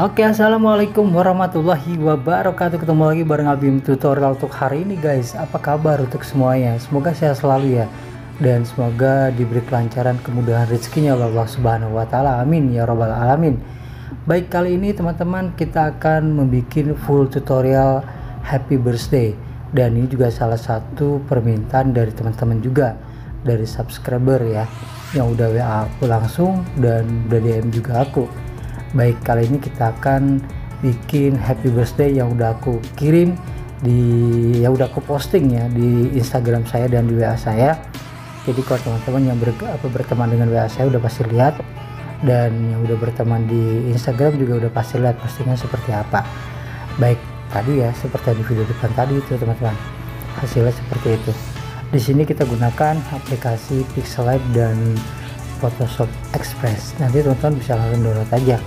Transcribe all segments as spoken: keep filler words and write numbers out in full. Oke, assalamualaikum warahmatullahi wabarakatuh. Ketemu lagi bareng Abim tutorial untuk hari ini, guys. Apa kabar untuk semuanya? Semoga sehat selalu ya, dan semoga diberi kelancaran, kemudahan rezekinya oleh Allah Subhanahu wa Ta'ala. Amin ya Robbal 'Alamin. Baik, kali ini teman-teman kita akan membuat full tutorial Happy Birthday, dan ini juga salah satu permintaan dari teman-teman juga, dari subscriber ya, yang udah W A aku langsung dan udah D M juga aku. Baik, kali ini kita akan bikin happy birthday yang udah aku kirim di, ya udah aku posting ya di Instagram saya dan di W A saya. Jadi kalau teman-teman yang ber, apa, berteman dengan W A saya udah pasti lihat, dan yang udah berteman di Instagram juga udah pasti lihat postingan seperti apa. Baik, tadi ya seperti di video depan tadi itu teman-teman, hasilnya seperti itu. Di sini kita gunakan aplikasi Pixellab dan Photoshop Express. Nanti teman-teman bisa langsung download aja.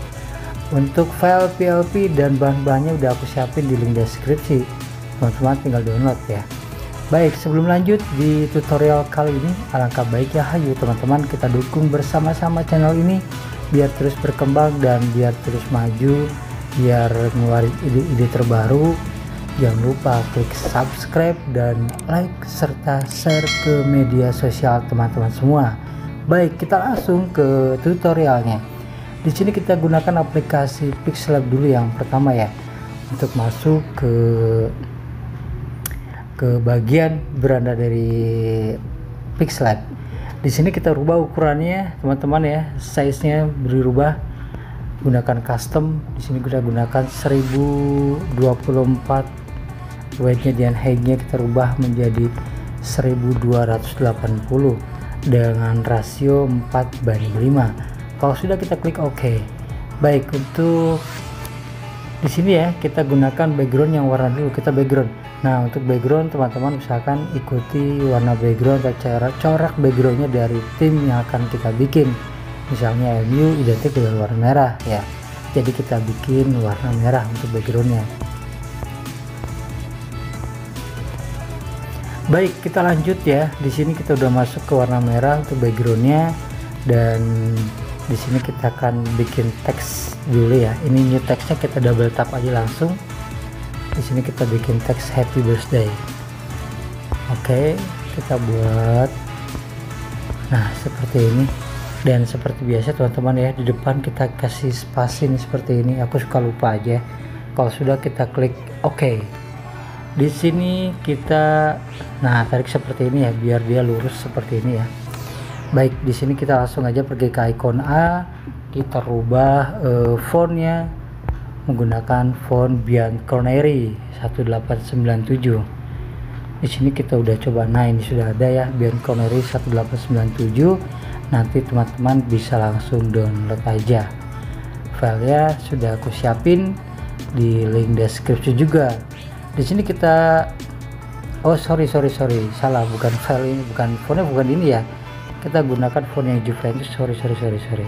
Untuk file P L P dan bahan-bahannya udah aku siapin di link deskripsi, teman-teman tinggal download ya. Baik, sebelum lanjut di tutorial kali ini, alangkah baik ya hayu teman-teman kita dukung bersama-sama channel ini biar terus berkembang dan biar terus maju, biar ngeluarin ide-ide terbaru. Jangan lupa klik subscribe dan like serta share ke media sosial teman-teman semua. Baik, kita langsung ke tutorialnya. Di sini kita gunakan aplikasi Pixellab dulu yang pertama ya, untuk masuk ke ke bagian beranda dari Pixellab. Di sini kita rubah ukurannya teman-teman ya, size-nya berubah, gunakan custom. Di sini kita gunakan seribu dua puluh empat, width-nya dan height-nya kita rubah menjadi seribu dua ratus delapan puluh dengan rasio empat banding lima. Kalau sudah kita klik OK. Baik, untuk di sini ya kita gunakan background yang warna dulu, kita background. Nah, untuk background teman-teman usahakan ikuti warna background atau cara corak backgroundnya dari tim yang akan kita bikin. Misalnya M U identik dengan warna merah ya, jadi kita bikin warna merah untuk backgroundnya. Baik, kita lanjut ya. Di sini kita udah masuk ke warna merah untuk backgroundnya, dan di sini kita akan bikin teks dulu ya. Ini new teksnya kita double tap aja langsung. Di sini kita bikin teks Happy Birthday. Oke, kita buat. Nah, seperti ini. Dan seperti biasa teman-teman ya, di depan kita kasih spasin seperti ini. Aku suka lupa aja. Kalau sudah kita klik OK. Di sini kita, nah, tarik seperti ini ya, biar dia lurus seperti ini ya. Baik, di sini kita langsung aja pergi ke icon A, kita rubah eh, fontnya menggunakan font Bianconeri delapan belas sembilan puluh tujuh. Di sini kita udah coba, nah ini sudah ada ya, Bianconeri delapan belas sembilan puluh tujuh. Nanti teman-teman bisa langsung download aja. Filenya sudah aku siapin di link deskripsi juga. Di sini kita, oh sorry sorry sorry, salah, bukan file ini, bukan fontnya, bukan ini ya. Kita gunakan font yang Juventus, sorry sorry sorry sorry,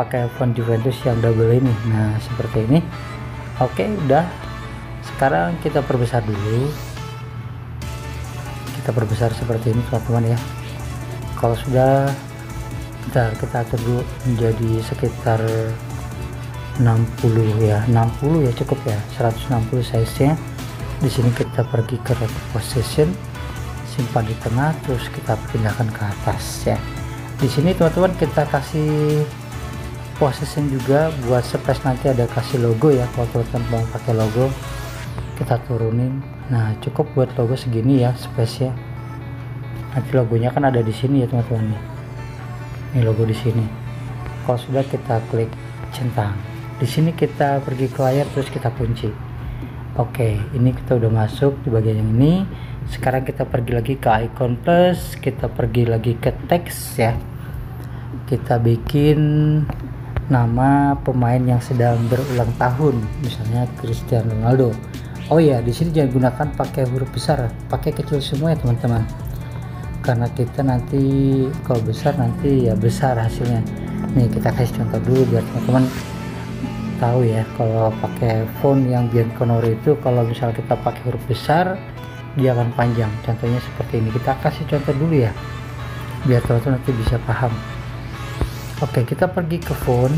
pakai font Juventus yang double ini. Nah, seperti ini. Oke, udah. Sekarang kita perbesar dulu, kita perbesar seperti ini teman-teman ya. Kalau sudah kita, kita atur dulu menjadi sekitar enam puluh ya, enam puluh ya cukup ya, seratus enam puluh size nya. Di sini kita pergi ke position, simpan di tengah, terus kita pindahkan ke atas ya. Di sini teman-teman kita kasih position juga buat space, nanti ada kasih logo ya. Kalau teman-teman mau pakai logo kita turunin. Nah, cukup buat logo segini ya space ya. Nanti logonya kan ada di sini ya teman-teman nih. Ini logo di sini. Kalau sudah kita klik centang. Di sini kita pergi ke layar terus kita kunci. Oke, ini kita udah masuk di bagian yang ini. Sekarang kita pergi lagi ke icon plus, kita pergi lagi ke teks ya, kita bikin nama pemain yang sedang berulang tahun, misalnya Cristiano Ronaldo. Oh ya, di sini jangan gunakan pakai huruf besar, pakai kecil semua ya teman-teman, karena kita nanti kalau besar nanti ya besar hasilnya. Nih kita kasih contoh dulu biar teman-teman tahu ya, kalau pakai font yang Bianconeri itu kalau misal kita pakai huruf besar dia akan panjang. Contohnya seperti ini, kita kasih contoh dulu ya biar teman-teman nanti bisa paham. Oke, kita pergi ke font,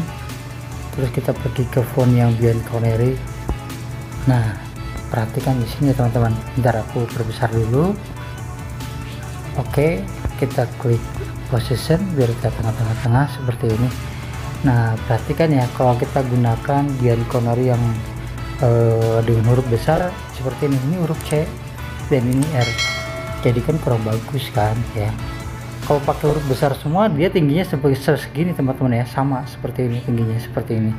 Terus kita pergi ke font yang Bianconeri. Nah, perhatikan di sini teman-teman. Bentar aku perbesar dulu. Oke, kita klik position biar kita tengah-tengah seperti ini. Nah, perhatikan ya, kalau kita gunakan Bianconeri yang eh, dengan huruf besar seperti ini, ini huruf C dan ini R. Jadi kan kurang bagus kan ya. Kalau pakai huruf besar semua, dia tingginya sebesar segini teman-teman ya, sama seperti ini tingginya seperti ini.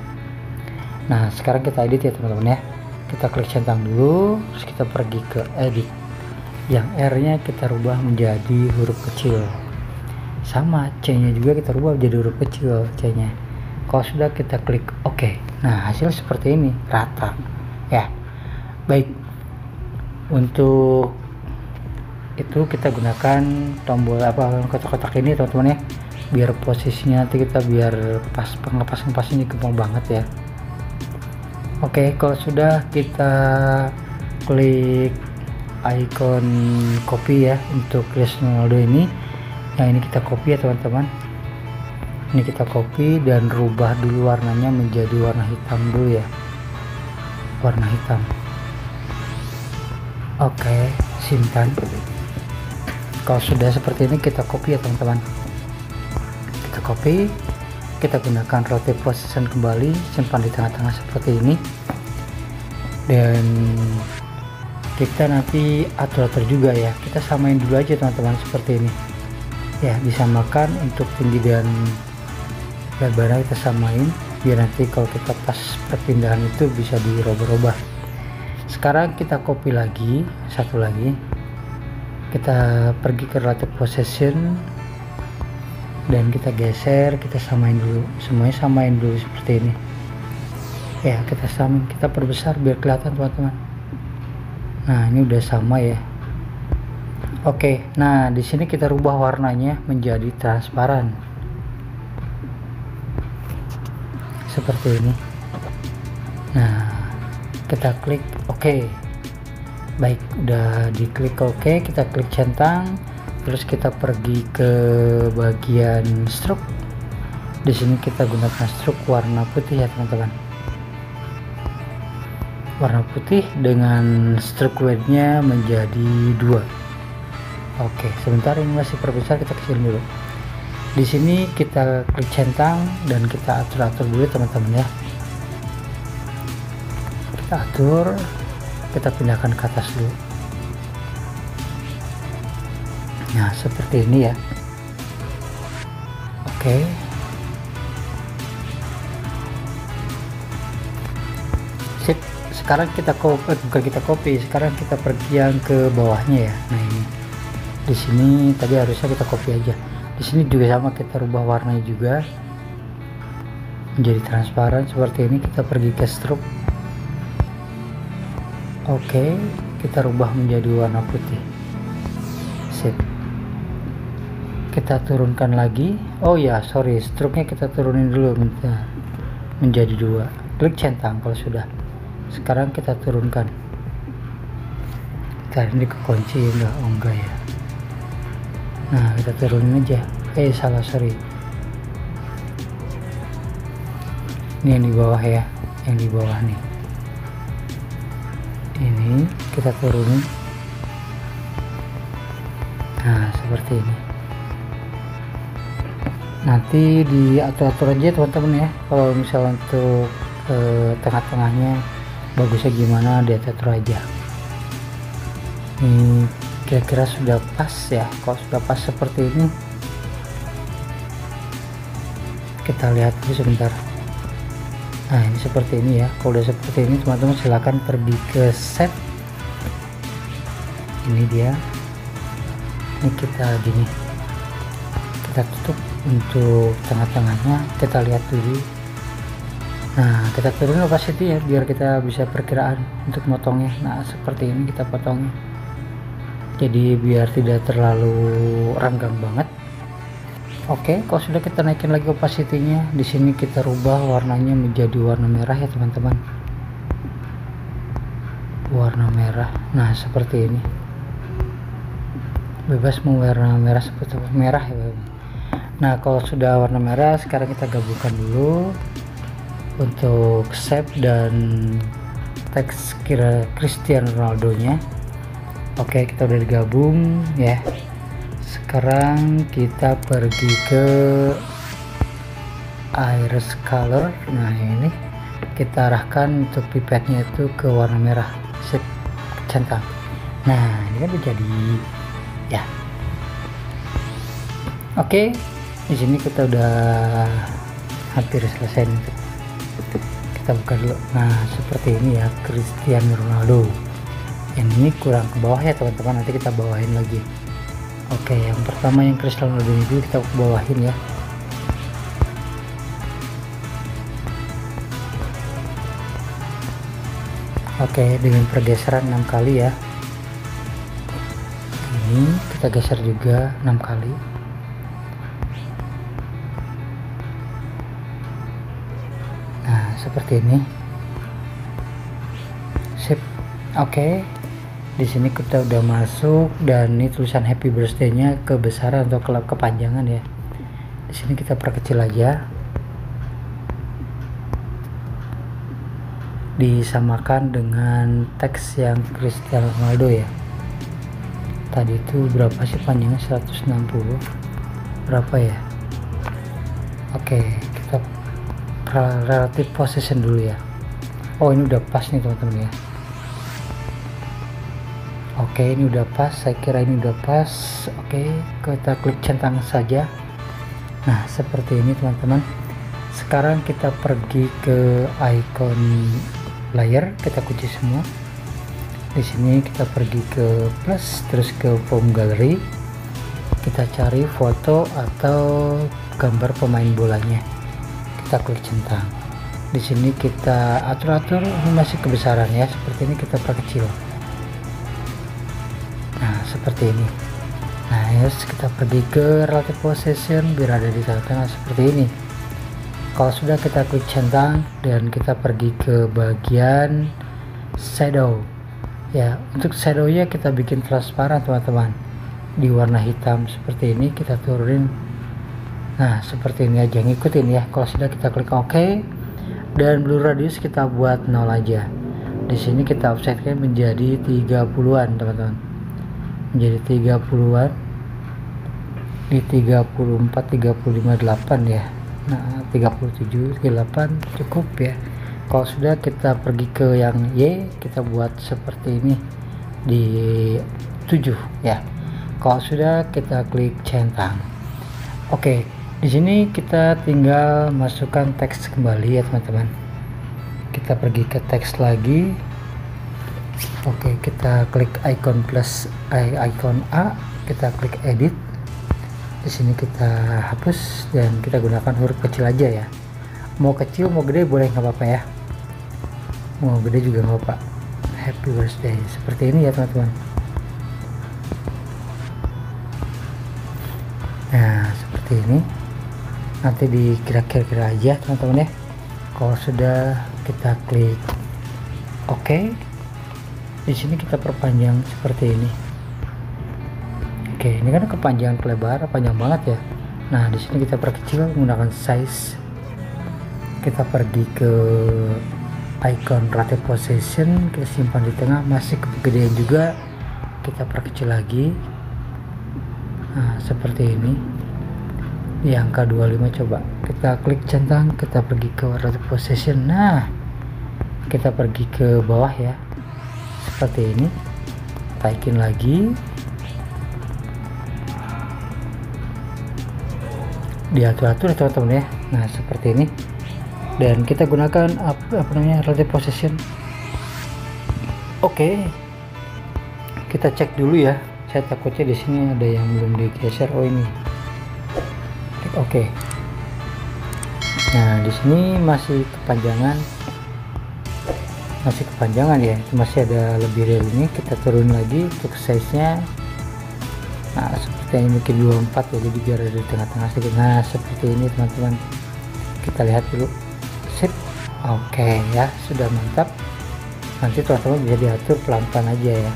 Nah, sekarang kita edit ya teman-teman ya. Kita klik centang dulu, terus kita pergi ke edit. Yang R-nya kita rubah menjadi huruf kecil. Sama C-nya juga kita rubah menjadi huruf kecil C-nya. Kalau sudah kita klik OK. Nah, hasilnya seperti ini, rata. Ya. Baik. Untuk itu kita gunakan tombol apa kotak-kotak ini teman-teman ya, biar posisinya nanti kita biar pas pengepas-ngepasnya kempol banget ya. Oke, kalau sudah kita klik icon copy ya untuk Cristiano Ronaldo ini. Yang ini kita copy ya teman-teman, ini kita copy dan rubah dulu warnanya menjadi warna hitam dulu ya, warna hitam. Oke, simpan. Kalau sudah seperti ini kita copy ya teman-teman, kita copy, kita gunakan rotate position kembali, simpan di tengah-tengah seperti ini, dan kita nanti atur-atur juga ya, kita samain dulu aja teman-teman seperti ini ya, disamakan untuk tinggi dan lebarnya kita samain biar nanti kalau kita pas perpindahan itu bisa dirobah-robah. Sekarang kita copy lagi, satu lagi, kita pergi ke relative position dan kita geser, kita samain dulu, semuanya samain dulu seperti ini ya, kita samain, kita perbesar biar kelihatan teman-teman. Nah, ini udah sama ya. Oke, nah di sini kita rubah warnanya menjadi transparan seperti ini. Nah, kita klik OK. Baik, udah diklik OK, kita klik centang, terus kita pergi ke bagian stroke. Di sini kita gunakan stroke warna putih ya teman-teman, warna putih dengan stroke width-nya menjadi dua. Oke, sebentar ini masih perbesar, kita kecilin dulu. Di sini kita klik centang dan kita atur-atur dulu teman-teman ya, kita atur, kita pindahkan ke atas dulu. Nah, seperti ini ya. Oke, sip. Sekarang kita copy, bukan kita copy, sekarang kita pergi yang ke bawahnya ya. Nah, ini di sini tadi harusnya kita copy aja. Di sini juga sama, kita rubah warnanya juga menjadi transparan seperti ini. Kita pergi ke stroke. Oke, kita rubah menjadi warna putih. Sip. Kita turunkan lagi. Oh ya, sorry, stroke-nya kita turunin dulu menjadi dua. Klik centang kalau sudah. Sekarang kita turunkan. Tadi ini kekunci enggak? Oh, enggak ya. Nah, kita turunin aja. Eh, salah, sorry. Ini yang di bawah ya, yang di bawah nih. Ini kita turunin. Nah, seperti ini. Nanti diatur-atur aja teman-teman ya, kalau misalnya untuk eh, tengah-tengahnya bagusnya gimana diatur aja. Ini kira-kira sudah pas ya. Kalau sudah pas seperti ini, kita lihat dulu sebentar. Nah, ini seperti ini ya. Kalau udah seperti ini teman-teman, silahkan pergi ke set. Ini dia, ini kita gini, kita tutup untuk tengah-tengahnya, kita lihat dulu. Nah, kita turunin opacity ya biar kita bisa perkiraan untuk motongnya. Nah, seperti ini kita potong, jadi biar tidak terlalu renggang banget. Oke, kalau sudah kita naikin lagi opacity-nya. Di sini kita rubah warnanya menjadi warna merah ya teman-teman, warna merah. Nah, seperti ini, bebas mau warna merah seperti merah ya. Nah, kalau sudah warna merah, sekarang kita gabungkan dulu untuk shape dan teks kira Cristiano Ronaldo nya. Oke, kita udah digabung ya. Sekarang kita pergi ke iris color. Nah ini kita arahkan untuk pipetnya itu ke warna merah, sip, centang. Nah ini kan jadi ya. Oke, di sini kita udah hampir selesai nih. Kita buka dulu. Nah seperti ini ya Cristiano Ronaldo. Yang ini kurang ke bawah ya teman-teman, nanti kita bawahin lagi. Oke, yang pertama yang Cristiano Ronaldo ini dulu kita bawahin ya. Oke, dengan pergeseran enam kali ya. Ini kita geser juga enam kali. Nah, seperti ini. Sip. Oke. Di sini kita udah masuk dan ini tulisan Happy Birthday-nya kebesaran atau ke kepanjangan ya. Di sini kita perkecil aja. Disamakan dengan teks yang Cristiano Ronaldo ya. Tadi itu berapa sih panjangnya, seratus enam puluh berapa ya. Oke, kita relative position dulu ya. Oh ini udah pas nih teman-teman ya. Oke ini udah pas, saya kira ini udah pas. Oke, kita klik centang saja. Nah seperti ini teman-teman. Sekarang kita pergi ke icon layer, kita kunci semua. Di sini kita pergi ke plus, terus ke form gallery, kita cari foto atau gambar pemain bolanya, kita klik centang. Di sini kita atur-atur, ini masih kebesaran ya, seperti ini kita perkecil. Nah seperti ini. Nah yes, kita pergi ke relative position biar ada di tengah-tengah seperti ini. Kalau sudah kita klik centang dan kita pergi ke bagian shadow ya. Untuk shadownya kita bikin transparan teman-teman, di warna hitam seperti ini kita turunin. Nah seperti ini aja, ngikutin ya. Kalau sudah kita klik OK dan blur radius kita buat nol aja. Di sini kita offsetnya menjadi tiga puluhan teman-teman, menjadi tiga puluhan di tiga puluh empat, tiga puluh lima, delapan ya. Nah tiga puluh tujuh, tiga puluh delapan cukup ya. Kalau sudah kita pergi ke yang Y, kita buat seperti ini di tujuh ya. Kalau sudah kita klik centang. Oke, di sini kita tinggal masukkan teks kembali ya teman-teman. Kita pergi ke teks lagi. Oke, kita klik icon plus, icon A, kita klik edit. Di sini kita hapus dan kita gunakan huruf kecil aja ya. Mau kecil mau gede boleh, nggak apa-apa ya, mau gede juga nggak apa-apa. Happy birthday seperti ini ya teman-teman. Nah seperti ini, nanti dikira-kira aja teman-teman ya. Kalau sudah kita klik OK. Di sini kita perpanjang seperti ini. Oke, ini kan kepanjangan, pelebaran panjang banget ya. Nah di sini kita perkecil menggunakan size. Kita pergi ke icon relative position, kita simpan di tengah, masih kegedean juga kita perkecil lagi. Nah seperti ini di angka dua puluh lima, coba kita klik centang, kita pergi ke relative position. Nah kita pergi ke bawah ya seperti ini, taikin lagi diatur-atur ya teman-teman ya. Nah seperti ini, dan kita gunakan apa, apa namanya relative position. Oke okay. Kita cek dulu ya, saya takutnya di sini ada yang belum digeser. Oh ini oke okay. Nah di sini masih kepanjangan, masih kepanjangan ya, masih ada lebih dari ini. Kita turun lagi untuk size nya. Nah seperti ini mungkin dua puluh empat ya, jadi biar ada di tengah-tengah sedikit. Nah seperti ini teman-teman, kita lihat dulu. Sip, oke okay, ya sudah mantap. Nanti teman-teman bisa diatur pelan-pelan aja ya,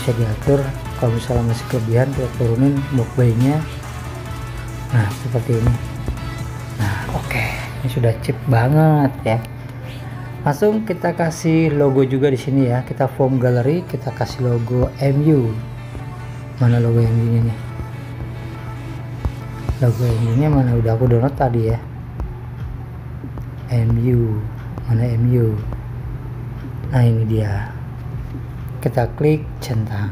bisa diatur. Kalau misalnya masih kelebihan kita turunin box nya. Nah seperti ini. Nah oke okay. Ini sudah cheap banget ya. Langsung kita kasih logo juga di sini ya. Kita form gallery, kita kasih logo M U. Mana logo M U-nya nih? Logo M U-nya mana? Udah aku download tadi ya. M U. Mana M U? Nah, ini dia. Kita klik centang.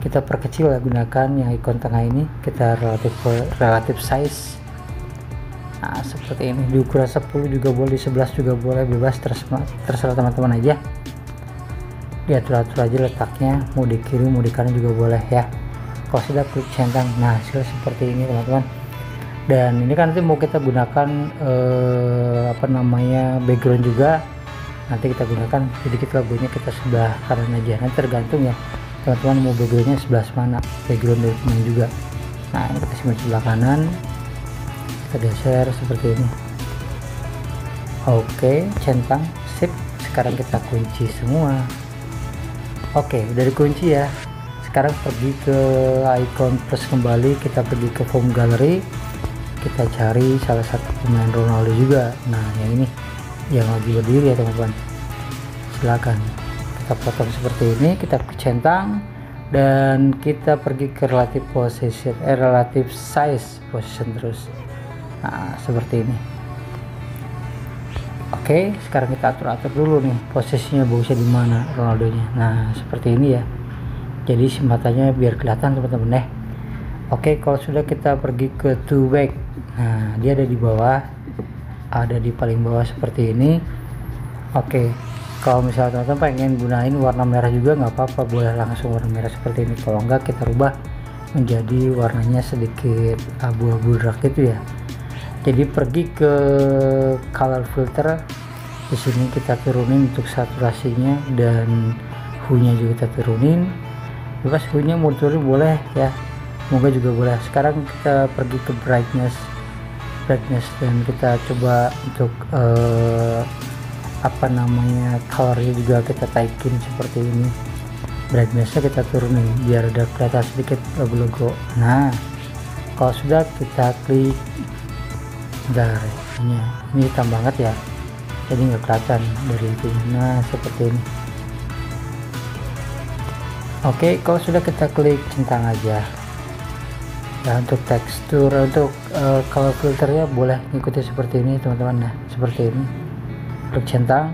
Kita perkecil, gunakan yang ikon tengah ini. Kita relatif relatif size. Nah, seperti ini, di ukuran sepuluh juga boleh, sebelas juga boleh, bebas, terserah, terserah teman-teman aja, diatur-atur aja letaknya, mau di kiri mau di kanan juga boleh ya. Kalau sudah klik centang, nah hasil seperti ini teman-teman. Dan ini kan nanti mau kita gunakan eh, apa namanya background juga, nanti kita gunakan sedikit logonya kita sebelah kanan aja, nanti tergantung ya teman-teman mau backgroundnya sebelah mana, background dari teman juga. Nah, ini kita simpan sebelah kanan, kita geser seperti ini. Oke, centang, sip. Sekarang kita kunci semua. Oke, udah dikunci ya. Sekarang pergi ke icon plus kembali, kita pergi ke form gallery, kita cari salah satu pemain Ronaldo juga. Nah, yang ini yang lagi berdiri ya teman-teman, silakan. Kita potong seperti ini, kita centang, dan kita pergi ke relative position, eh, relative size position terus. Nah, seperti ini. Oke, sekarang kita atur-atur dulu nih posisinya, bagusnya di mana Ronaldonya. Nah, seperti ini ya. Jadi si matanya biar kelihatan teman-teman deh. Oke, kalau sudah kita pergi ke two back. Nah, dia ada di bawah, ada di paling bawah seperti ini. Oke, kalau misalnya teman-teman pengen gunain warna merah juga nggak apa-apa, boleh langsung warna merah seperti ini. Kalau enggak, kita rubah menjadi warnanya sedikit abu-abu dark gitu ya. Jadi pergi ke color filter, di sini kita turunin untuk saturasinya dan hue-nya juga kita turunin. Bebas hue-nya mau turun boleh ya, moga juga boleh. Sekarang kita pergi ke brightness, brightness dan kita coba untuk eh, apa namanya colornya juga kita taikin seperti ini. Brightnessnya kita turunin biar ada kelihatan sedikit logo-logo. Nah, kalau sudah kita klik. Bentar, ini, ini hitam banget ya, jadi nggak kelihatan dari itu. Nah, seperti ini. Oke, kalau sudah kita klik centang aja ya. Untuk tekstur, untuk uh, color filternya boleh ngikuti seperti ini teman-teman. Nah, seperti ini, klik centang.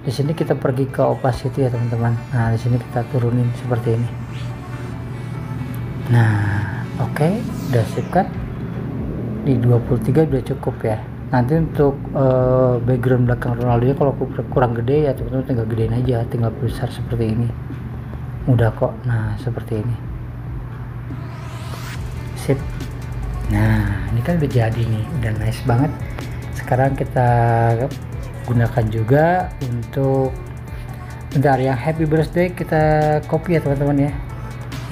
Di sini kita pergi ke opacity ya teman-teman. Nah, di sini kita turunin seperti ini. Nah, oke, udah sip kan. Di dua puluh tiga udah cukup ya. Nanti untuk uh, background belakang Ronaldo kalau kurang gede ya teman-teman tinggal gedein aja, tinggal besar seperti ini, mudah kok. Nah, seperti ini, sip. Nah, ini kan udah jadi nih, udah nice banget. Sekarang kita gunakan juga untuk bentar yang happy birthday, kita copy ya teman-teman ya.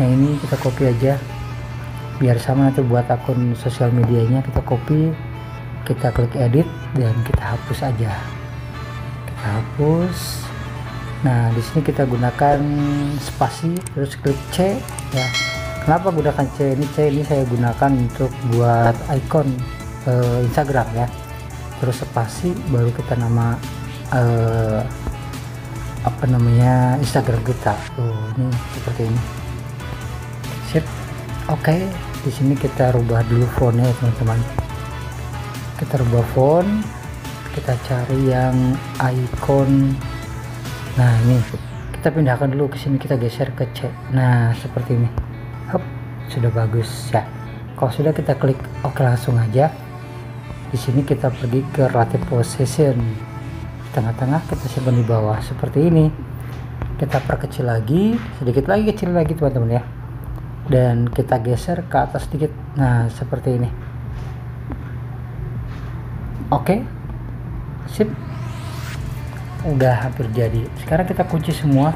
Yang ini kita copy aja biar sama, nanti buat akun sosial medianya kita copy, kita klik edit dan kita hapus aja, kita hapus. Nah, di sini kita gunakan spasi terus klik C ya. Kenapa gunakan C ini? C ini saya gunakan untuk buat icon eh, Instagram ya. Terus spasi baru kita nama eh, apa namanya Instagram kita tuh, ini seperti ini, sip. Oke, di sini kita rubah dulu fontnya ya teman-teman. Kita rubah font, kita cari yang icon. Nah, ini kita pindahkan dulu ke sini, kita geser ke C. Nah, seperti ini. Hop, sudah bagus ya. Kalau sudah kita klik oke langsung aja. Di sini kita pergi ke relative position. Tengah-tengah kita simpan di bawah seperti ini. Kita perkecil lagi, sedikit lagi, kecil lagi teman-teman ya. Dan kita geser ke atas sedikit. Nah, seperti ini. Oke, sip, udah hampir jadi. Sekarang kita kunci semua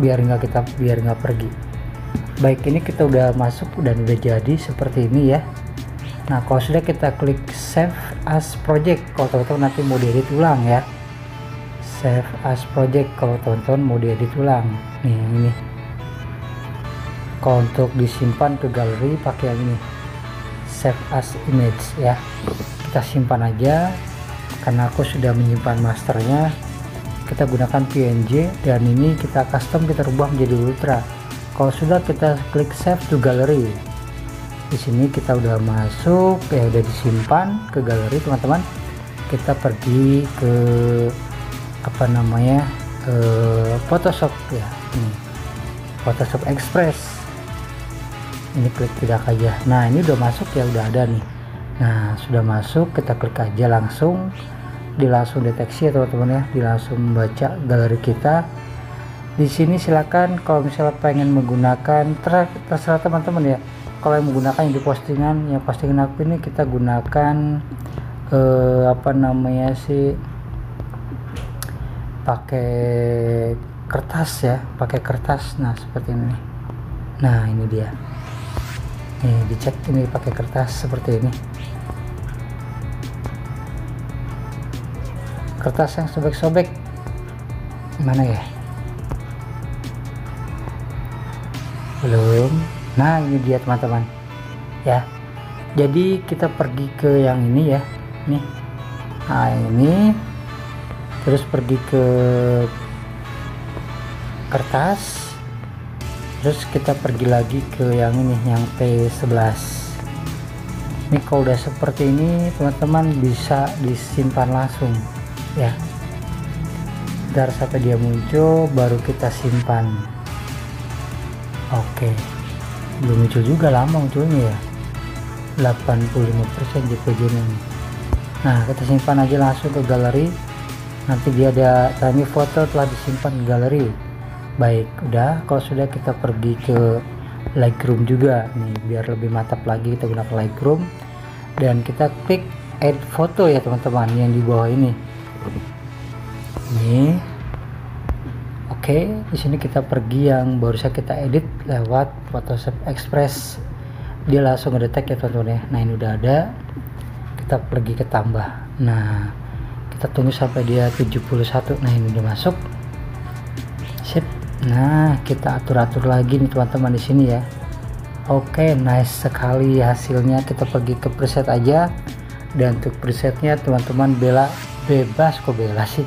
biar nggak kita biar nggak pergi. Baik, ini kita udah masuk dan udah jadi seperti ini ya. Nah, kalau sudah kita klik save as project kalau teman-teman nanti mau diedit ulang ya. Save as project kalau teman-teman mau diedit ulang nih, yang ini. Kalau untuk disimpan ke galeri pakai yang ini, save as image ya, kita simpan aja. karena aku sudah menyimpan masternya, kita gunakan P N G dan ini kita custom, kita rubah menjadi ultra. Kalau sudah, kita klik save to gallery. Di sini kita udah masuk, ya udah disimpan ke galeri teman-teman. Kita pergi ke apa namanya, eh, Photoshop ya, ini Photoshop Express. Ini klik tidak aja. Nah ini udah masuk ya, udah ada nih. Nah sudah masuk, kita klik aja langsung, dilangsung deteksi ya teman-teman ya, dilangsung membaca galeri kita. Di sini silakan kalau misalnya pengen menggunakan, ter terserah teman-teman ya. Kalau yang menggunakan yang di postingan, yang postingan aku ini kita gunakan eh, apa namanya sih, pakai kertas ya, pakai kertas. Nah seperti ini. Nah ini dia. Nih dicek ini pakai kertas seperti ini, kertas yang sobek-sobek mana ya, belum. Nah ini dia teman-teman ya, jadi kita pergi ke yang ini ya, nih. Nah ini terus pergi ke kertas, terus kita pergi lagi ke yang ini, yang P sebelas. Ini kalau udah seperti ini teman-teman bisa disimpan langsung ya, ntar sampai dia muncul baru kita simpan. Oke, belum muncul juga, lama munculnya ya, delapan puluh lima persen J P G ini. Nah kita simpan aja langsung ke galeri, nanti dia ada tadi foto telah disimpan ke galeri. Baik, udah. Kalau sudah, kita pergi ke Lightroom juga nih, biar lebih mantap lagi kita gunakan Lightroom, dan kita klik add photo ya teman-teman, yang di bawah ini. Ini oke, okay, di sini kita pergi yang barusan kita edit lewat Photoshop Express, dia langsung ngedetek ya teman-teman ya. Nah ini udah ada, kita pergi ke tambah. Nah kita tunggu sampai dia tujuh puluh satu. Nah ini udah masuk. Sip. Nah kita atur-atur lagi nih teman-teman di sini ya. Oke, nice sekali hasilnya. Kita pergi ke preset aja, dan untuk presetnya teman-teman bela bebas kok, bela sih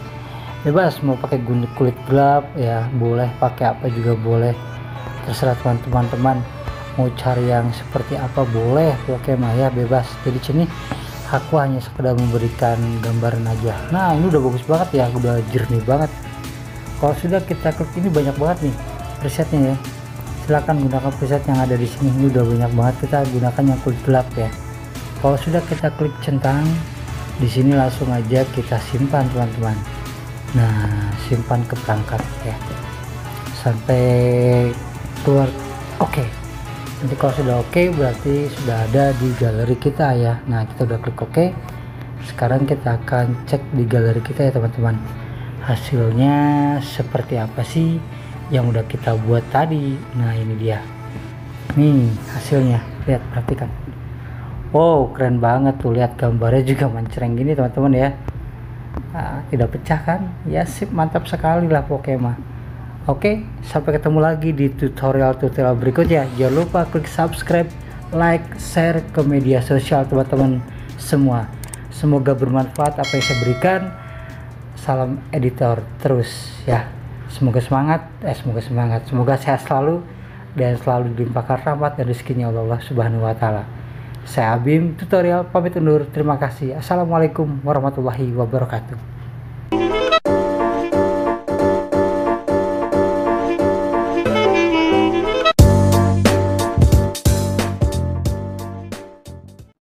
bebas, mau pakai kulit gelap ya boleh, pakai apa juga boleh, terserah teman-teman, mau cari yang seperti apa boleh, pakai maya bebas. Jadi sini aku hanya sekedar memberikan gambaran aja. Nah ini udah bagus banget ya, udah jernih banget. Kalau sudah, kita klik ini, banyak banget nih presetnya ya. Silahkan gunakan preset yang ada di sini, ini udah banyak banget, kita gunakan yang kulit gelap ya. Kalau sudah, kita klik centang di sini, langsung aja kita simpan teman-teman. Nah simpan ke perangkat ya, sampai keluar. Oke, nanti kalau sudah oke berarti sudah ada di galeri kita ya. Nah kita udah klik oke, sekarang kita akan cek di galeri kita ya teman-teman, hasilnya seperti apa sih yang udah kita buat tadi. Nah ini dia nih hasilnya, lihat, perhatikan. Wow, keren banget tuh, lihat gambarnya juga mencereng gini teman-teman ya. Nah, tidak pecah kan ya, sip, mantap sekali lah Pokemon. Oke, sampai ketemu lagi di tutorial-tutorial berikutnya. Jangan lupa klik subscribe, like, share ke media sosial teman-teman semua. Semoga bermanfaat apa yang saya berikan. Salam editor terus ya. Semoga semangat, eh semoga semangat. Semoga sehat selalu dan selalu dilimpahkan rahmat dan rezekinya Allah Subhanahu wa taala. Saya Abim, tutorial pamit undur. Terima kasih. Assalamualaikum warahmatullahi wabarakatuh.